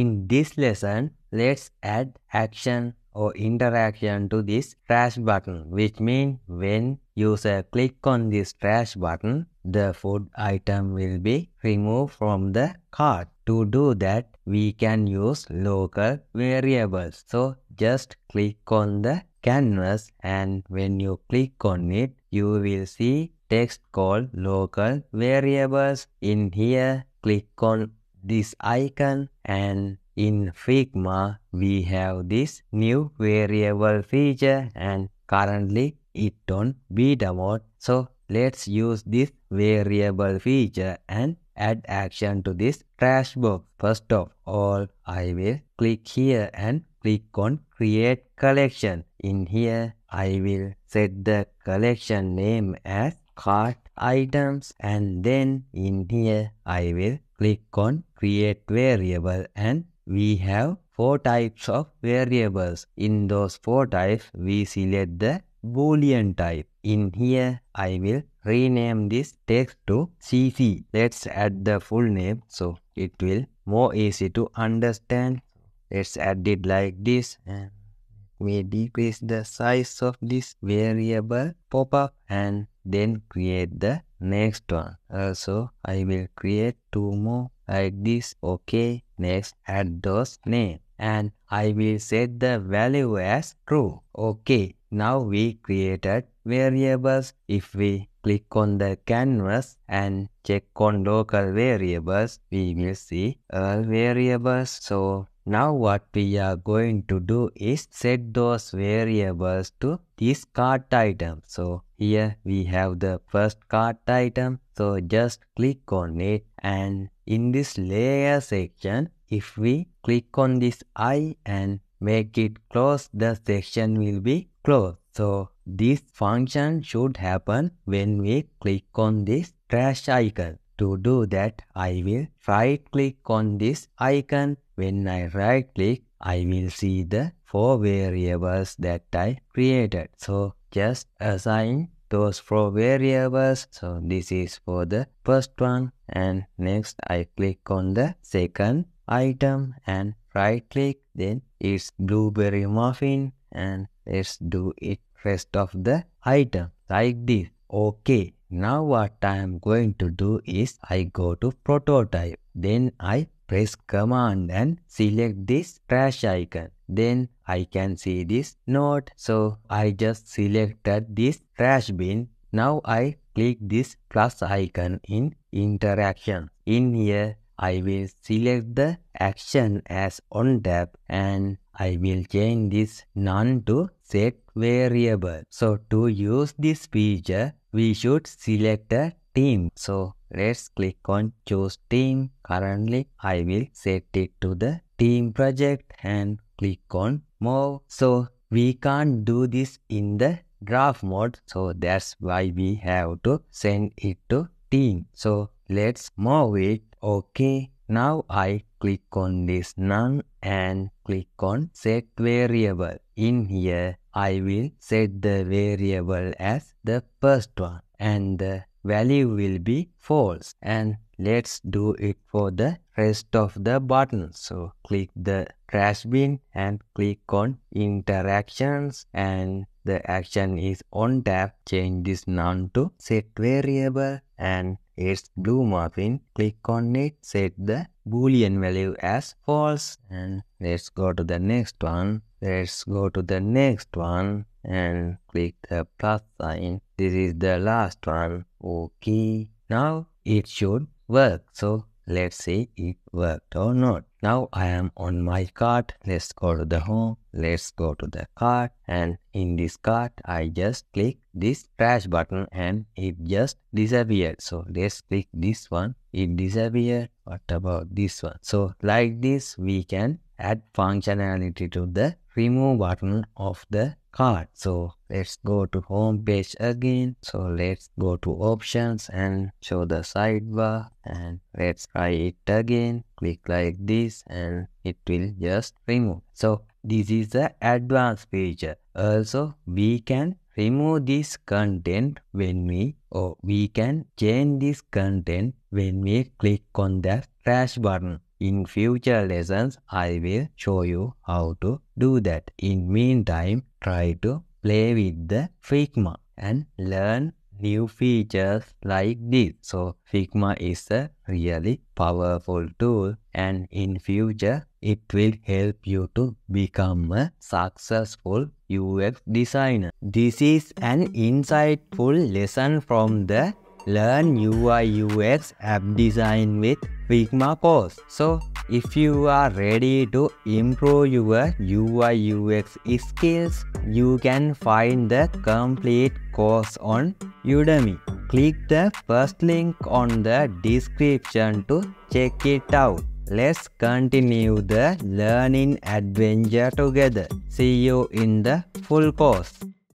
In this lesson, let's add action or interaction to this trash button, which means when user click on this trash button, the food item will be removed from the cart. To do that, we can use local variables. So just click on the canvas, and when you click on it, you will see text called local variables. In here, click on this icon, and in Figma, we have this new variable feature, and currently it on beta mode. So let's use this variable feature and add action to this trash box. First of all, I will click here and click on create collection. In here, I will set the collection name as cart items, and then in here, I will click on create variable, and we have 4 types of variables. In those 4 types, we select the Boolean type. In here, I will rename this text to CC. Let's add the full name so it will more easy to understand. Let's add it like this, and we decrease the size of this variable pop-up and then create the next one. Also, I will create 2 more like this. Okay, next add those name, and I will set the value as true. Okay, now we created variables. If we click on the canvas and check on local variables, we will see all variables. So now what we are going to do is set those variables to this cart item. So here we have the first cart item. So just click on it, and in this layer section, if we click on this eye and make it close, the section will be closed. So this function should happen when we click on this trash icon. To do that, I will right click on this icon. When I right click, I will see the 4 variables that I created. So just assign those 4 variables. So this is for the first one, and next I click on the second item and right click. Then it's blueberry muffin, and let's do it rest of the item like this. Okay, now what I am going to do is I go to prototype, then I press command and select this trash icon. Then I can see this note. So I just selected this trash bin. Now I click this plus icon in interaction. In here, I will select the action as on tap, and I will change this none to set variable. So to use this feature, we should select a theme. So let's click on choose theme. Currently, I will set it to the theme project and click on more. So we can't do this in the draft mode. So that's why we have to send it to theme. So let's move it. Okay, now I click on this none and click on set variable. In here, I will set the variable as the first one, and the value will be false. And let's do it for the rest of the button. So click the trash bin and click on interactions, and the action is on tap. Change this none to set variable, and it's blue muffin. Click on it, set the Boolean value as false, and let's go to the next one. Let's go to the next one and click the plus sign. This is the last one. Okay, now it should work. So let's see it worked or not. Now I am on my cart. Let's go to the home. Let's go to the cart, and in this cart, I just click this trash button and it just disappeared. So let's click this one. It disappeared. What about this one? So like this, we can add functionality to the remove button of the cart. So let's go to home page again. So let's go to options and show the sidebar, and let's try it again. Click like this and it will just remove. So this is the advanced feature. Also, we can remove this content when we can change this content when we click on the trash button. In future lessons, I will show you how to do that. In meantime, try to play with the Figma and learn new features like this. So Figma is a really powerful tool, and in future it will help you to become a successful UX designer. This is an insightful lesson from the Learn UI UX App Design with Figma course. So if you are ready to improve your UI UX skills, you can find the complete course on Udemy. Click the first link on the description to check it out. Let's continue the learning adventure together. See you in the full course.